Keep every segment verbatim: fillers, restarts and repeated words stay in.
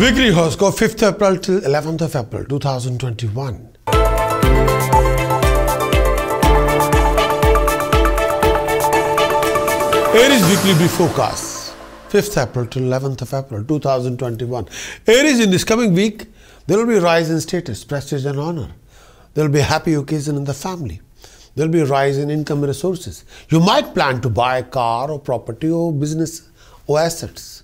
Weekly horoscope fifth of April till eleventh of April two thousand twenty-one. Aries weekly brief forecast fifth of April till eleventh of April two thousand twenty-one. Aries, in this coming week there will be a rise in status, prestige and honor. There will be a happy occasion in the family. There will be a rise in income and resources. You might plan to buy a car or property or business or assets.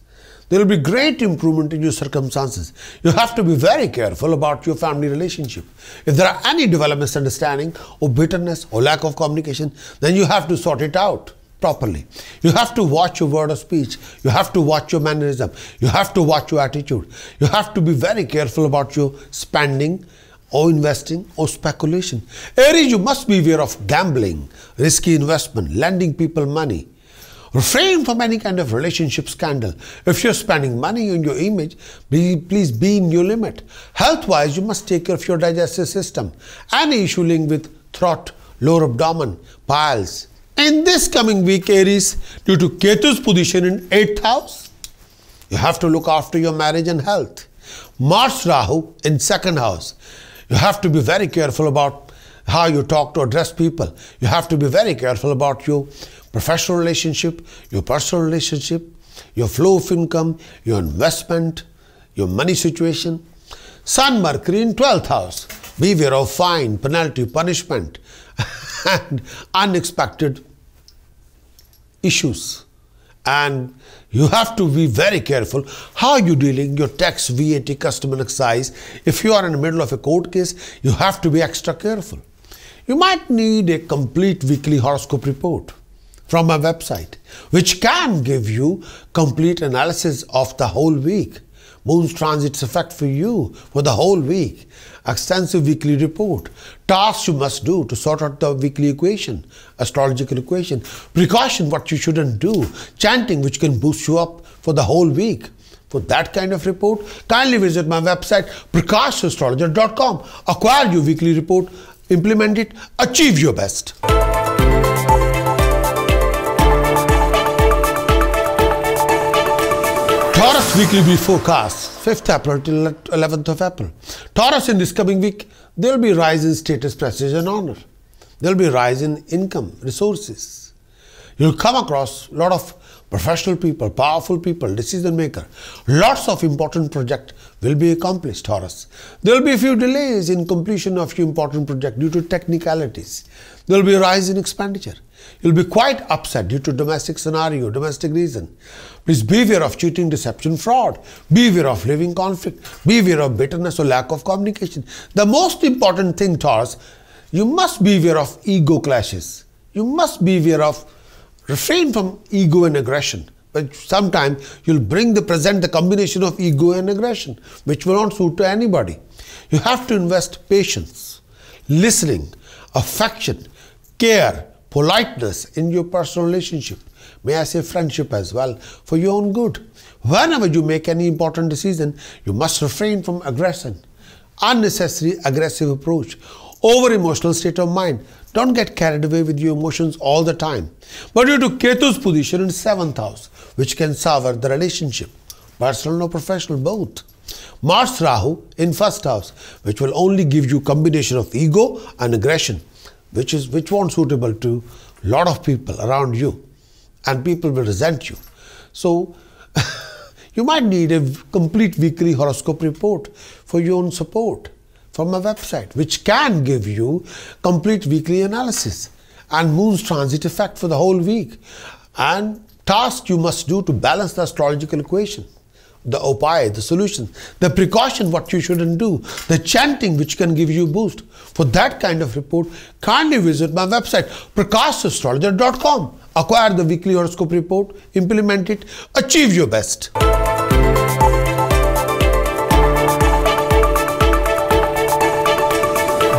There will be great improvement in your circumstances. You have to be very careful about your family relationship. If there are any developments, misunderstanding or bitterness or lack of communication, then you have to sort it out properly. You have to watch your word of speech. You have to watch your mannerism. You have to watch your attitude. You have to be very careful about your spending or investing or speculation. Aries, you must be aware of gambling, risky investment, lending people money. Refrain from any kind of relationship scandal. If you're spending money on your image, be, please be in your limit. Health-wise, you must take care of your digestive system. Any issue linked with throat, lower abdomen, piles. In this coming week, Aries, due to Ketu's position in eighth house, you have to look after your marriage and health. Mars Rahu in second house. You have to be very careful about how you talk to address people. You have to be very careful about your professional relationship, your personal relationship, your flow of income, your investment, your money situation. Sun Mercury in twelfth house. Beware of fine, penalty, punishment and unexpected issues. And you have to be very careful how you're dealing your tax, V A T, customer excise. If you are in the middle of a court case, you have to be extra careful. You might need a complete weekly horoscope report from my website, which can give you complete analysis of the whole week. Moon's transits effect for you for the whole week. Extensive weekly report. Tasks you must do to sort out the weekly equation, astrological equation. Precaution, what you shouldn't do. Chanting, which can boost you up for the whole week. For that kind of report, kindly visit my website, Prakash Astrologer dot com. Acquire your weekly report, implement it, achieve your best. Taurus weekly brief forecast fifth of April till eleventh of April. Taurus, in this coming week, there will be rise in status, prestige and honor. There will be rise in income, resources. You will come across a lot of professional people, powerful people, decision maker. Lots of important project will be accomplished, Taurus. There will be a few delays in completion of your important project due to technicalities. There will be a rise in expenditure. You'll be quite upset due to domestic scenario, domestic reason. Please be aware of cheating, deception, fraud. Be aware of living conflict. Be aware of bitterness or lack of communication. The most important thing, Taurus, you must be aware of ego clashes. You must be aware of refrain from ego and aggression. But sometimes you'll bring the present the combination of ego and aggression, which will not suit to anybody. You have to invest patience, listening, affection, care, politeness in your personal relationship, may I say friendship as well, for your own good. Whenever you make any important decision, you must refrain from aggression, unnecessary aggressive approach, over emotional state of mind. Don't get carried away with your emotions all the time. But due to Ketu's position in seventh house, which can sour the relationship, personal or professional, both. Mars Rahu in first house, which will only give you combination of ego and aggression, which is which won't suitable to a lot of people around you, and people will resent you. So you might need a complete weekly horoscope report for your own support from my website, which can give you complete weekly analysis and moon's transit effect for the whole week, and tasks you must do to balance the astrological equation, the upaya, the solution, the precaution, what you shouldn't do, the chanting which can give you a boost. For that kind of report, kindly visit my website, Prakash Astrologer dot com. Acquire the weekly horoscope report, implement it, achieve your best.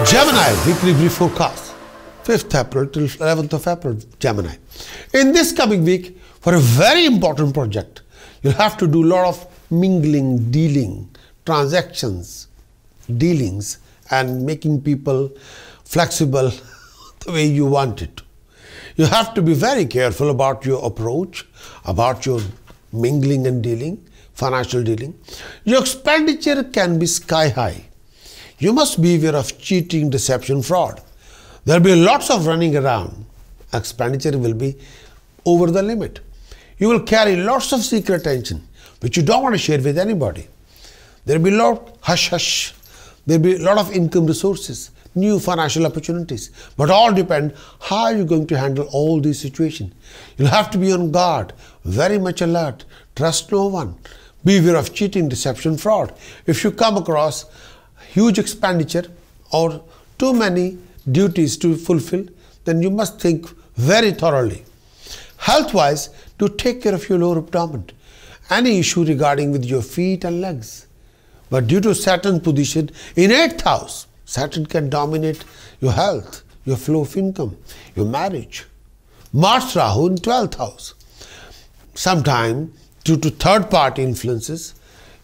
Gemini weekly brief forecast fifth of April till eleventh of April, Gemini. In this coming week, for a very important project, you'll have to do a lot of mingling, dealing, transactions, dealings, and making people flexible the way you want it. You have to be very careful about your approach, about your mingling and dealing. financial dealing, your expenditure can be sky high. You must be aware of cheating, deception, fraud. There will be lots of running around. Expenditure will be over the limit. You will carry lots of secret tension, which you don't want to share with anybody. There will be a lot of hush-hush. There will be a lot of income resources, new financial opportunities. But all depend how you're going to handle all these situations. You'll have to be on guard, very much alert. Trust no one. Be aware of cheating, deception, fraud. If you come across huge expenditure or too many duties to fulfill, then you must think very thoroughly. Health-wise, to take care of your lower abdomen. Any issue regarding with your feet and legs. But due to Saturn's position in eighth house, Saturn can dominate your health, your flow of income, your marriage. Mars Rahu in twelfth house. Sometime, due to third-party influences,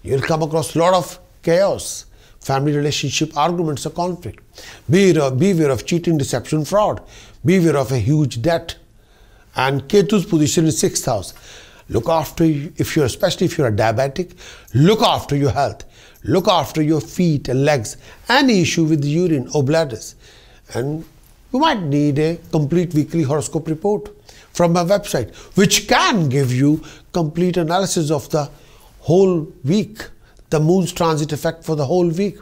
you'll come across a lot of chaos, family relationship, arguments or conflict. Be aware of cheating, deception, fraud. Be aware of a huge debt. And Ketu's position in sixth house. Look after, if you're, especially if you're a diabetic, look after your health. Look after your feet and legs. Any issue with the urine or bladders. And you might need a complete weekly horoscope report from my website, which can give you complete analysis of the whole week, the moon's transit effect for the whole week,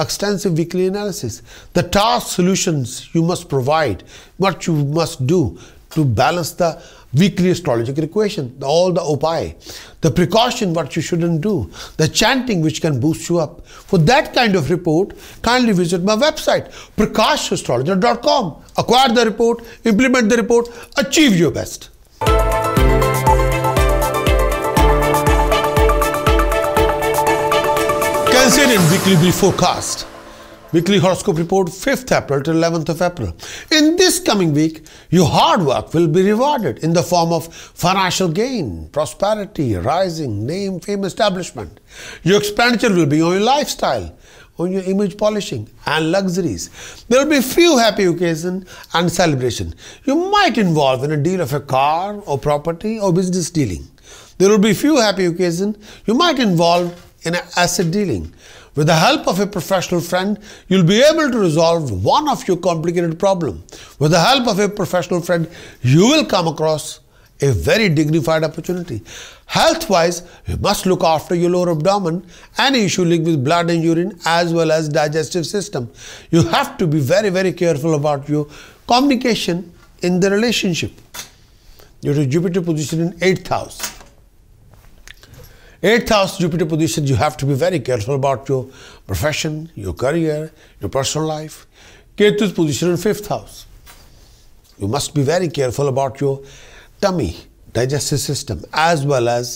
extensive weekly analysis, the task solutions you must provide, what you must do to balance the weekly astrological equation, all the upai, the precaution what you shouldn't do, the chanting which can boost you up. For that kind of report, kindly visit my website, Prakash Astrologer dot com. Acquire the report, implement the report, achieve your best. Cancerian weekly brief forecast. Weekly horoscope report fifth April till eleventh of April. In this coming week, your hard work will be rewarded in the form of financial gain, prosperity, rising, name, fame, establishment. Your expenditure will be on your lifestyle, on your image polishing and luxuries. There will be few happy occasions and celebration. You might involve in a deal of a car or property or business dealing. There will be few happy occasions. You might involve in asset dealing. With the help of a professional friend, you'll be able to resolve one of your complicated problems. With the help of a professional friend, you will come across a very dignified opportunity. Health-wise, you must look after your lower abdomen, any issue linked with blood and urine as well as digestive system. You have to be very, very careful about your communication in the relationship. Due to Jupiter position in eighth house. eighth house Jupiter position, you have to be very careful about your profession, your career, your personal life. Ketu's position in fifth house. You must be very careful about your tummy, digestive system, as well as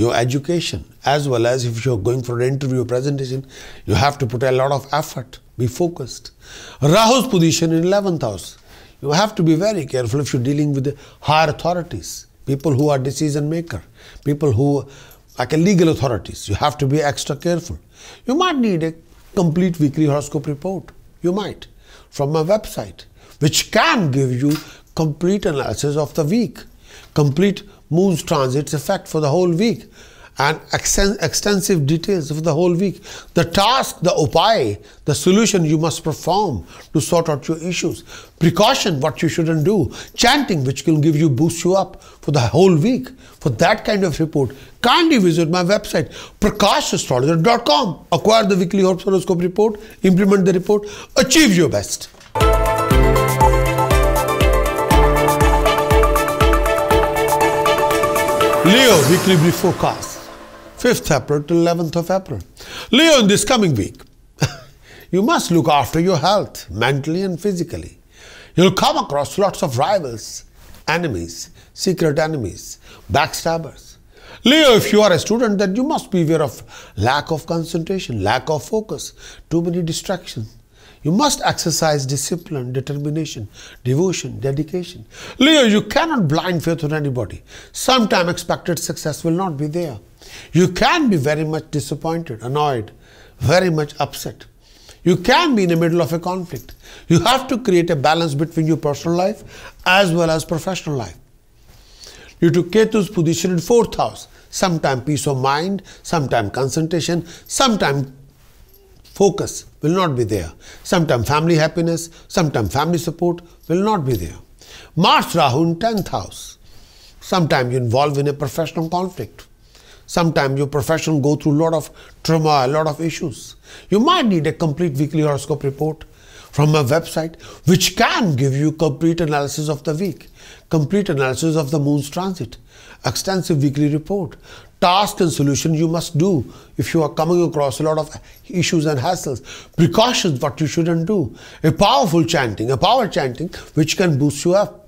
your education, as well as if you're going for an interview or presentation, you have to put a lot of effort, be focused. Rahu's position in eleventh house. You have to be very careful if you're dealing with the higher authorities, people who are decision maker, people who like a legal authorities, you have to be extra careful. You might need a complete weekly horoscope report, you might, from my website, which can give you complete analysis of the week, complete moon's transits effect for the whole week, and extensive details of the whole week. The task, the upai, the solution you must perform to sort out your issues, precaution, what you shouldn't do, chanting, which can give you, boost you up for the whole week. For that kind of report, kindly visit my website, Prakash Astrologer dot com. Acquire the weekly horoscope report, implement the report, achieve your best. Leo weekly brief forecast. fifth April to eleventh of April. Leo, in this coming week, you must look after your health, mentally and physically. You'll come across lots of rivals, enemies, secret enemies, backstabbers. Leo, if you are a student, then you must be aware of lack of concentration, lack of focus, too many distractions. You must exercise discipline, determination, devotion, dedication. Leo, you cannot blind faith on anybody. Sometime expected success will not be there. You can be very much disappointed, annoyed, very much upset. You can be in the middle of a conflict. You have to create a balance between your personal life as well as professional life. Due to Ketu's position in fourth house, Sometimes peace of mind, sometimes concentration, sometimes focus will not be there. Sometimes family happiness, sometimes family support will not be there. Mars Rahu in tenth house. Sometimes you involve in a professional conflict. Sometimes your profession go through a lot of trauma, a lot of issues. You might need a complete weekly horoscope report from a website, which can give you complete analysis of the week, complete analysis of the moon's transit, extensive weekly report, task and solution you must do if you are coming across a lot of issues and hassles, precautions what you shouldn't do, a powerful chanting, a power chanting which can boost you up.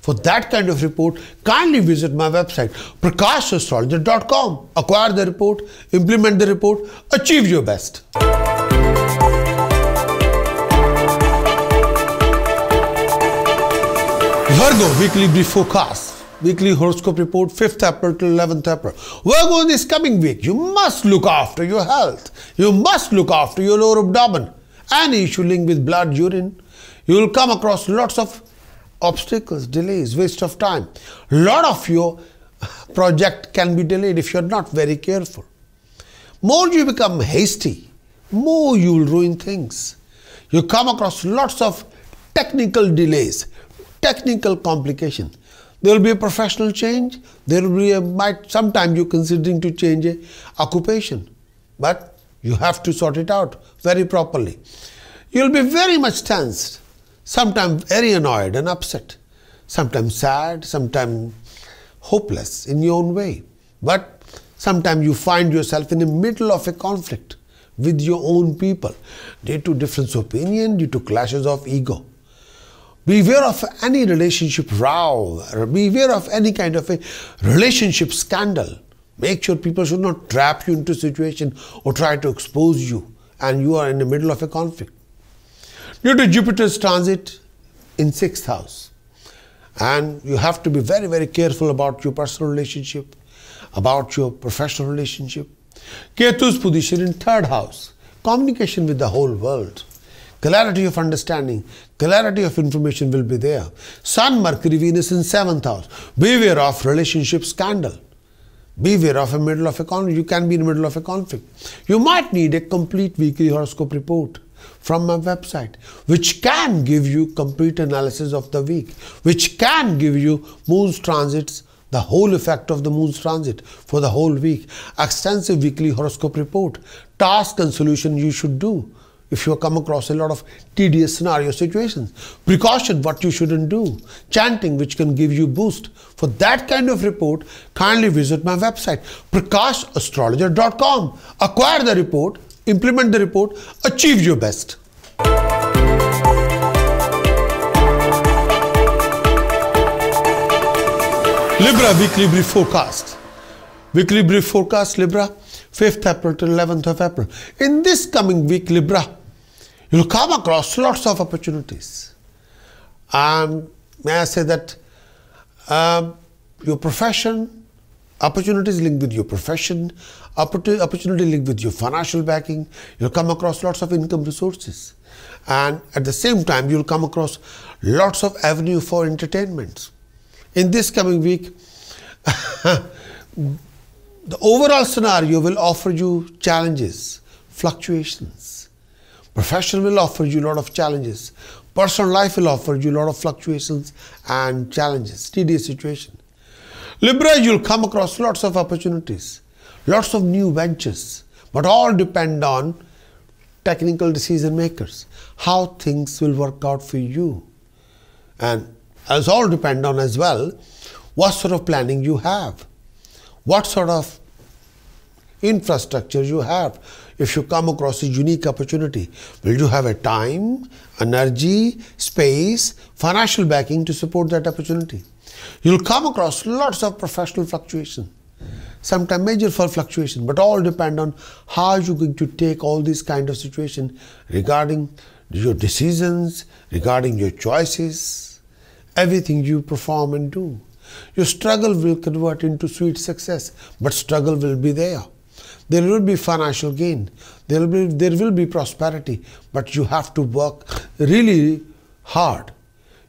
For that kind of report, kindly visit my website, prakash astrologer dot com. Acquire the report, implement the report, achieve your best. Virgo weekly brief forecast, weekly horoscope report, fifth April to eleventh April. Virgo, in this coming week, you must look after your health. You must look after your lower abdomen. Any issue linked with blood, urine, you will come across lots of obstacles, delays, waste of time. A lot of your project can be delayed if you are not very careful. More you become hasty, more you will ruin things. You come across lots of technical delays, technical complication. There will be a professional change. There will be a might. Sometimes you're considering to change a occupation, but you have to sort it out very properly. You'll be very much tensed, sometimes very annoyed and upset, sometimes sad, sometimes hopeless in your own way. But sometimes you find yourself in the middle of a conflict with your own people due to difference of opinion, due to clashes of ego. Beware of any relationship row, or beware of any kind of a relationship scandal. Make sure people should not trap you into a situation or try to expose you, and you are in the middle of a conflict. Due to Jupiter's transit in sixth house, and you have to be very, very careful about your personal relationship, about your professional relationship. Ketu's position in third house, communication with the whole world. Clarity of understanding, clarity of information will be there. Sun, Mercury, Venus in seventh house. Beware of relationship scandal. Beware of a middle of a conflict. You can be in the middle of a conflict. You might need a complete weekly horoscope report from my website, which can give you complete analysis of the week, which can give you moon's transits, the whole effect of the moon's transit for the whole week, extensive weekly horoscope report, task and solution you should do if you come across a lot of tedious scenario situations, precaution what you shouldn't do, chanting which can give you boost. For that kind of report, kindly visit my website, prakash astrologer dot com. Acquire the report, implement the report, achieve your best. Libra weekly brief forecast. Weekly brief forecast, Libra, fifth April to eleventh of April. In this coming week, Libra, you'll come across lots of opportunities. Um, may I say that uh, your profession, opportunities linked with your profession, opportunity linked with your financial backing, you'll come across lots of income resources. And at the same time, you'll come across lots of avenue for entertainment. In this coming week, the overall scenario will offer you challenges, fluctuations. Profession will offer you a lot of challenges. Personal life will offer you a lot of fluctuations and challenges, tedious situation. Libra, you'll come across lots of opportunities, lots of new ventures, but all depend on technical decision makers, how things will work out for you. And as all depend on as well, what sort of planning you have. What sort of infrastructure you have if you come across a unique opportunity? Will you have a time, energy, space, financial backing to support that opportunity? You'll come across lots of professional fluctuation, sometimes major fluctuation, but all depend on how you're going to take all these kind of situation regarding your decisions, regarding your choices, everything you perform and do. Your struggle will convert into sweet success, but struggle will be there. There will be financial gain. There will be, there will be prosperity, but you have to work really hard.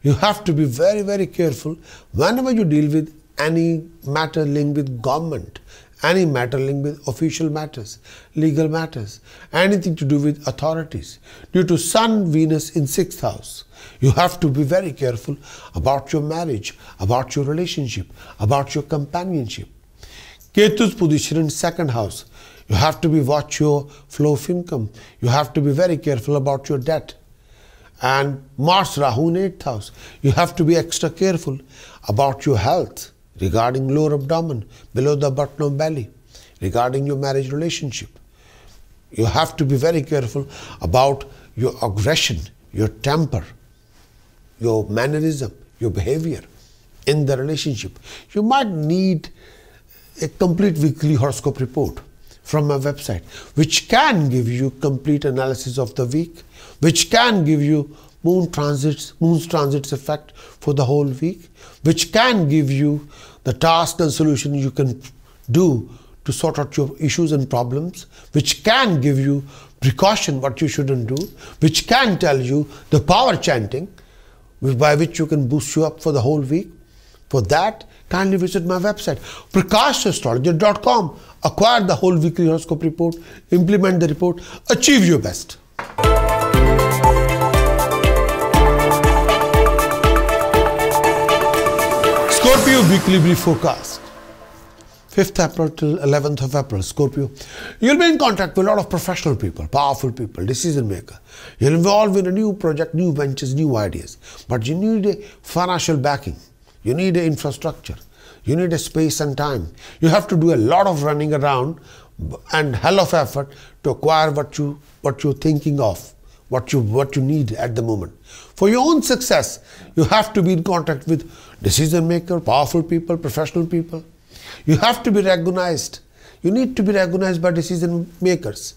You have to be very, very careful whenever you deal with any matter linked with government, any matter linked with official matters, legal matters, anything to do with authorities. Due to Sun, Venus in sixth house, you have to be very careful about your marriage, about your relationship, about your companionship. Ketu's position in second house, you have to be watch your flow of income. You have to be very careful about your debt. And Mars, Rahu in eighth house, you have to be extra careful about your health, regarding lower abdomen, below the button of belly, regarding your marriage relationship. You have to be very careful about your aggression, your temper, your mannerism, your behavior in the relationship. You might need a complete weekly horoscope report from my website, which can give you complete analysis of the week, which can give you Moon transits, moon's transits effect for the whole week, which can give you the task and solution you can do to sort out your issues and problems, which can give you precaution what you shouldn't do, which can tell you the power chanting by which you can boost you up for the whole week. For that, kindly visit my website, Prakash Astrologer dot com. Acquire the whole weekly horoscope report, implement the report, achieve your best. Scorpio weekly brief forecast, fifth April till eleventh of April. Scorpio, you'll be in contact with a lot of professional people, powerful people, decision maker. You'll involve in a new project, new ventures, new ideas. But you need a financial backing. You need a infrastructure. You need a space and time. You have to do a lot of running around and hell of effort to acquire what you what you're thinking of. What you, what you need at the moment. For your own success, you have to be in contact with decision maker, powerful people, professional people. You have to be recognized. You need to be recognized by decision makers.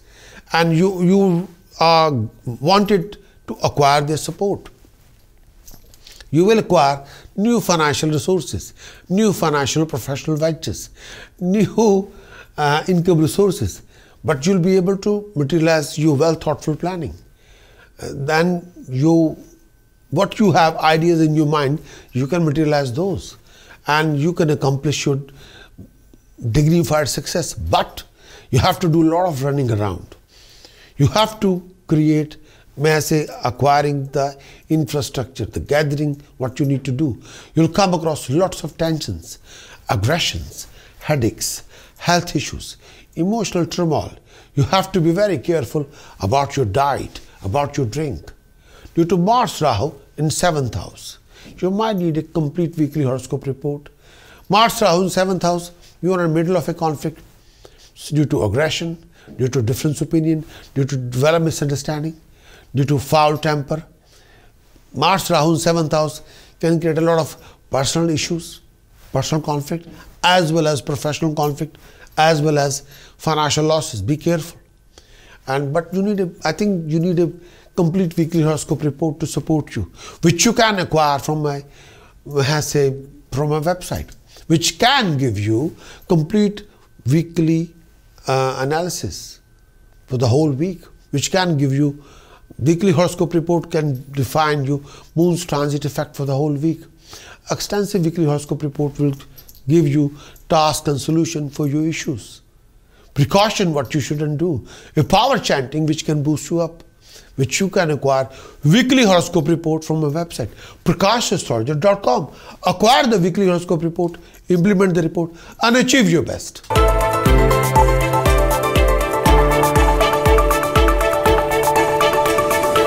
And you, you are wanted to acquire their support. You will acquire new financial resources, new financial professional ventures, new uh, income resources. But you'll be able to materialize your well-thoughtful planning. Then you, what you have ideas in your mind, you can materialize those and you can accomplish your dignified success. But you have to do a lot of running around. You have to create, may I say, acquiring the infrastructure, the gathering, what you need to do. You'll come across lots of tensions, aggressions, headaches, health issues, emotional turmoil. You have to be very careful about your diet, about your drink. Due to Mars Rahu in seventh house, you might need a complete weekly horoscope report. Mars Rahu in seventh house, you are in the middle of a conflict due to aggression, due to difference opinion, due to development misunderstanding, due to foul temper. Mars Rahu in seventh house can create a lot of personal issues, personal conflict, as well as professional conflict, as well as financial losses. Be careful. And, but you need a, I think you need a complete weekly horoscope report to support you, which you can acquire from my, I say, from my website, which can give you complete weekly uh, analysis for the whole week, which can give you, weekly horoscope report can define you moon's transit effect for the whole week. Extensive weekly horoscope report will give you task and solution for your issues. Precaution what you shouldn't do, a power chanting which can boost you up, which you can acquire. Weekly horoscope report from my website, Prakash Astrologer dot com. Acquire the weekly horoscope report, implement the report, and achieve your best.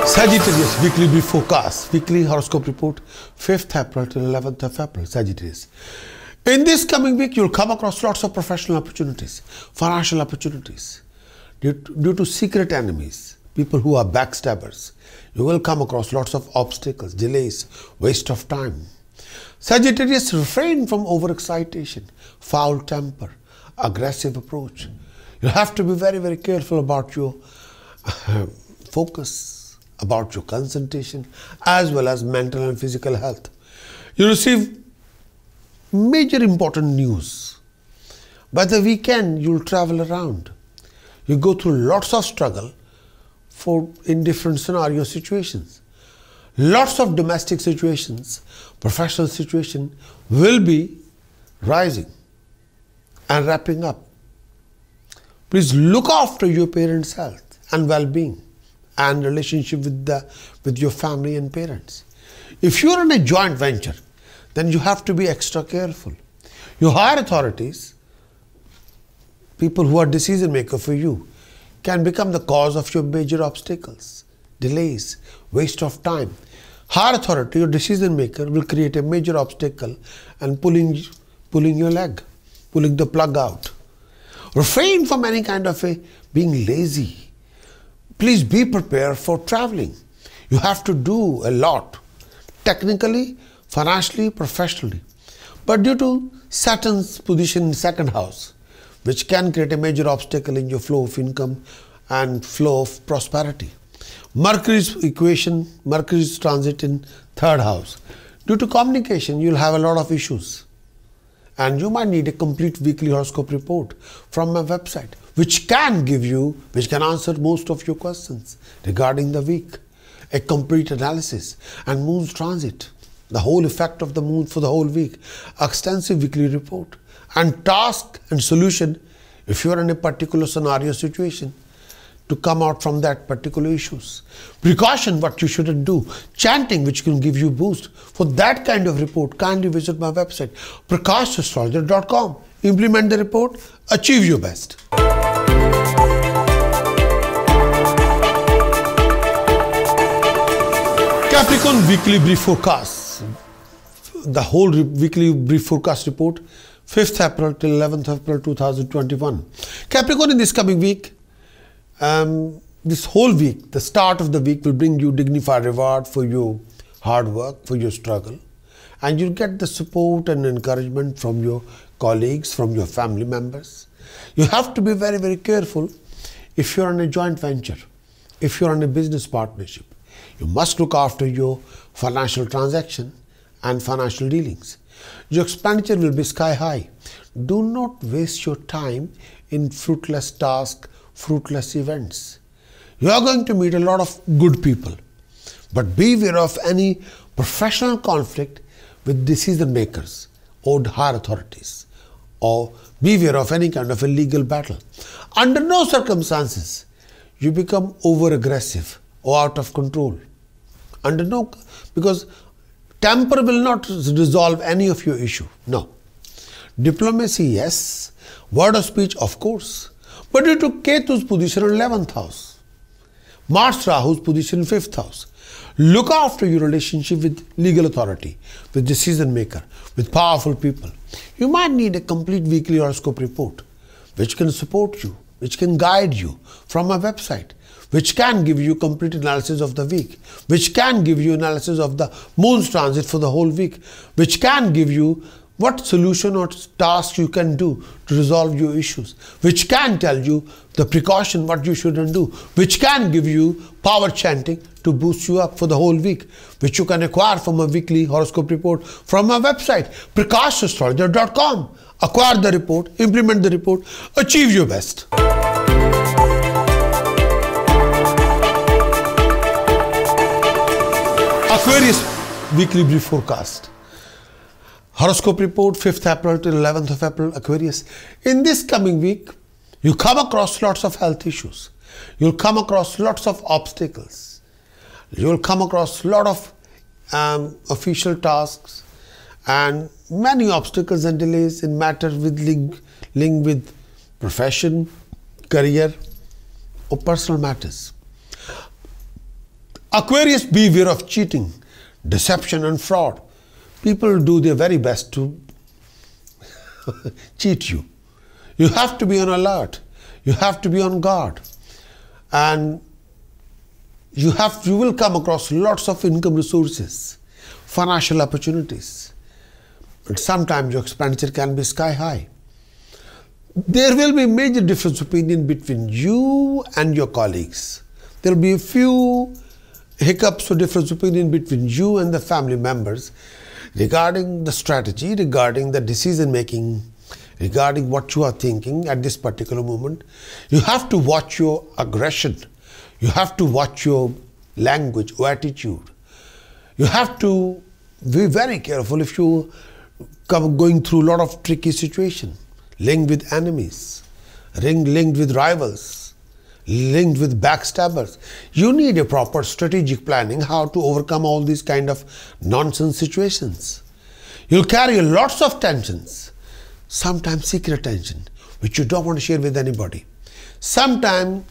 Sagittarius weekly brief forecast, weekly horoscope report, fifth April to eleventh of April. Sagittarius, in this coming week, you'll come across lots of professional opportunities, financial opportunities. Due to, due to secret enemies, people who are backstabbers, you will come across lots of obstacles, delays, waste of time. Sagittarius, refrain from overexcitation, foul temper, aggressive approach. You have to be very, very careful about your uh, focus, about your concentration, as well as mental and physical health. You receive major important news. By the weekend, you'll travel around. You go through lots of struggle for in different scenario situations. Lots of domestic situations, professional situation will be rising and wrapping up Please look after your parents' health and well-being and relationship with the with your family and parents. If you're in a joint venture, then you have to be extra careful. Your higher authorities, people who are decision maker for you, can become the cause of your major obstacles, delays, waste of time. Higher authority, your decision maker, will create a major obstacle and pulling, pulling your leg, pulling the plug out. Refrain from any kind of a being lazy. Please be prepared for traveling. You have to do a lot, technically, financially, professionally. But due to Saturn's position in second house, which can create a major obstacle in your flow of income and flow of prosperity. Mercury's equation, Mercury's transit in third house. Due to communication, you'll have a lot of issues. And you might need a complete weekly horoscope report from my website, which can give you, which can answer most of your questions regarding the week. A complete analysis and moon's transit, the whole effect of the moon for the whole week, extensive weekly report, and task and solution if you are in a particular scenario situation to come out from that particular issues. Precaution, what you shouldn't do. Chanting, which can give you boost. For that kind of report, kindly visit my website, Prakash Astrologer dot com. Implement the report, achieve your best. Capricorn weekly brief forecast, the whole weekly brief forecast report, fifth April till eleventh April two thousand twenty-one. Capricorn, in this coming week, um, this whole week, the start of the week will bring you dignified reward for your hard work, for your struggle. And you'll get the support and encouragement from your colleagues, from your family members. You have to be very, very careful if you're in a joint venture, if you're in a business partnership. You must look after your financial transaction and financial dealings. Your expenditure will be sky high. Do not waste your time in fruitless tasks, fruitless events. You are going to meet a lot of good people, but be aware of any professional conflict with decision makers or higher authorities, or be aware of any kind of a legal battle. Under no circumstances, you become over-aggressive or out of control. Under no, because temper will not resolve any of your issue. No. Diplomacy, yes. Word of speech, of course. But due to Ketu's position in eleventh house, Mars Rahu's position in fifth house, look after your relationship with legal authority, with decision maker, with powerful people. You might need a complete weekly horoscope report, which can support you, which can guide you from my website, which can give you complete analysis of the week, which can give you analysis of the moon's transit for the whole week, which can give you what solution or task you can do to resolve your issues, which can tell you the precaution, what you shouldn't do, which can give you power chanting to boost you up for the whole week, which you can acquire from a weekly horoscope report from my website, Prakash Astrologer dot com. Acquire the report, implement the report, achieve your best. Aquarius weekly brief forecast, horoscope report fifth April to eleventh of April, Aquarius. In this coming week, you come across lots of health issues. You'll come across lots of obstacles. You'll come across a lot of um, official tasks and many obstacles and delays in matters with link, linked with profession, career or personal matters. Aquarius, be aware of cheating, deception and fraud. People do their very best to cheat you. You have to be on alert. You have to be on guard. And you have, you will come across lots of income resources, financial opportunities. But sometimes your expenditure can be sky high. There will be major difference of opinion between you and your colleagues. There will be a few hiccups or difference of opinion between you and the family members regarding the strategy, regarding the decision making, regarding what you are thinking at this particular moment. You have to watch your aggression. You have to watch your language or attitude. You have to be very careful if you come going through a lot of tricky situation, linked with enemies ring linked with rivals, linked with backstabbers. You need a proper strategic planning how to overcome all these kind of nonsense situations. You'll carry lots of tensions, sometimes secret tension, which you don't want to share with anybody. Sometimes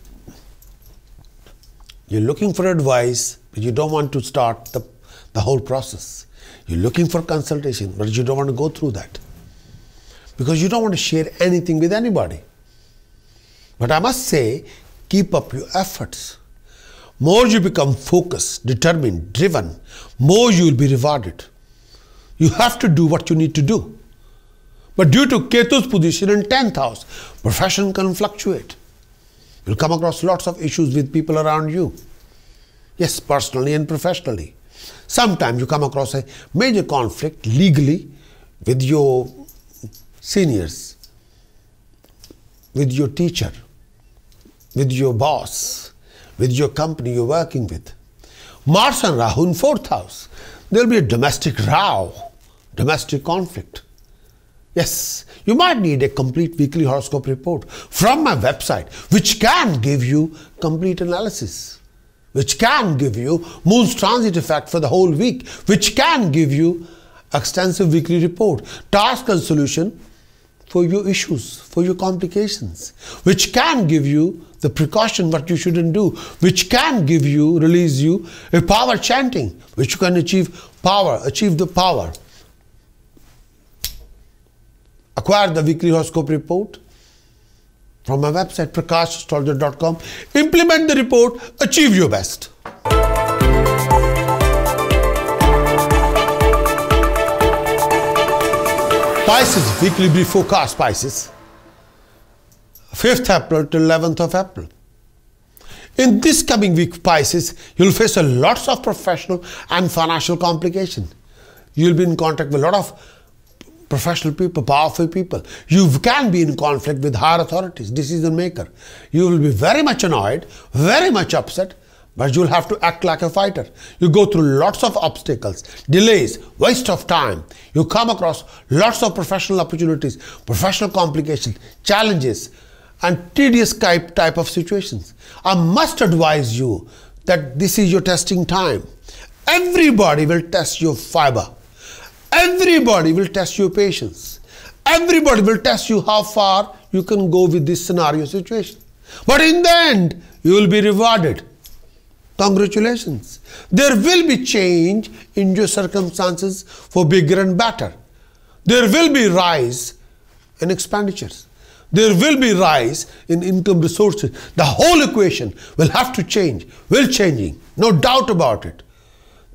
you're looking for advice, but you don't want to start the, the whole process. You're looking for consultation, but you don't want to go through that, because you don't want to share anything with anybody. But I must say, keep up your efforts. More you become focused, determined, driven, more you will be rewarded. You have to do what you need to do. But due to Ketu's position in tenth house, profession can fluctuate. You'll come across lots of issues with people around you. Yes, personally and professionally. Sometimes you come across a major conflict legally with your seniors, with your teacher, with your boss, with your company you're working with. Mars and Rahu in fourth house. There'll be a domestic row, domestic conflict. Yes, you might need a complete weekly horoscope report from my website, which can give you complete analysis, which can give you moon's transit effect for the whole week, which can give you extensive weekly report, task and solution for your issues, for your complications, which can give you the precaution what you shouldn't do, which can give you, release you a power chanting, which you can achieve power, achieve the power. Acquire the weekly horoscope report from my website prakash astrologer dot com. Implement the report, achieve your best. Pisces weekly brief forecast, Pisces. fifth April till eleventh of April. In this coming week, Pisces, you'll face a lots of professional and financial complication. You'll be in contact with a lot of professional people, powerful people. You can be in conflict with higher authorities, decision maker. You will be very much annoyed, very much upset, but you'll have to act like a fighter. You go through lots of obstacles, delays, waste of time. You come across lots of professional opportunities, professional complications, challenges, and tedious type of situations. I must advise you that this is your testing time. Everybody will test your fiber. Everybody will test your patience. Everybody will test you how far you can go with this scenario situation. But in the end, you will be rewarded. Congratulations. There will be change in your circumstances for bigger and better. There will be rise in expenditures. There will be rise in income resources. The whole equation will have to change. Will changing. No doubt about it.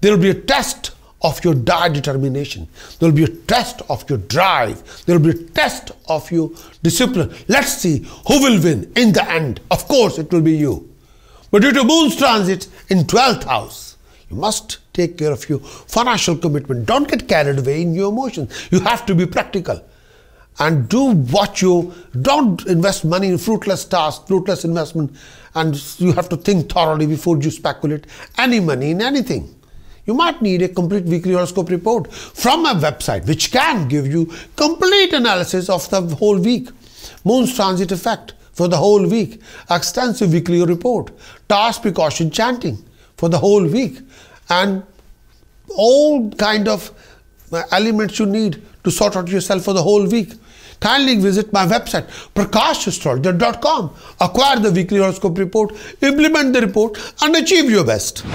There will be a test of your dire determination. There will be a test of your drive. There will be a test of your discipline. Let's see who will win in the end. Of course, it will be you. But due to moon's transit in twelfth house, you must take care of your financial commitment. Don't get carried away in your emotions. You have to be practical. And do what you, don't invest money in fruitless tasks, fruitless investment. And you have to think thoroughly before you speculate any money in anything. You might need a complete weekly horoscope report from my website, which can give you complete analysis of the whole week. Moon's transit effect for the whole week. Extensive weekly report. Task precaution chanting for the whole week. And all kind of elements you need to sort out yourself for the whole week. Kindly visit my website prakash astrologer dot com. Acquire the weekly horoscope report, implement the report, and achieve your best.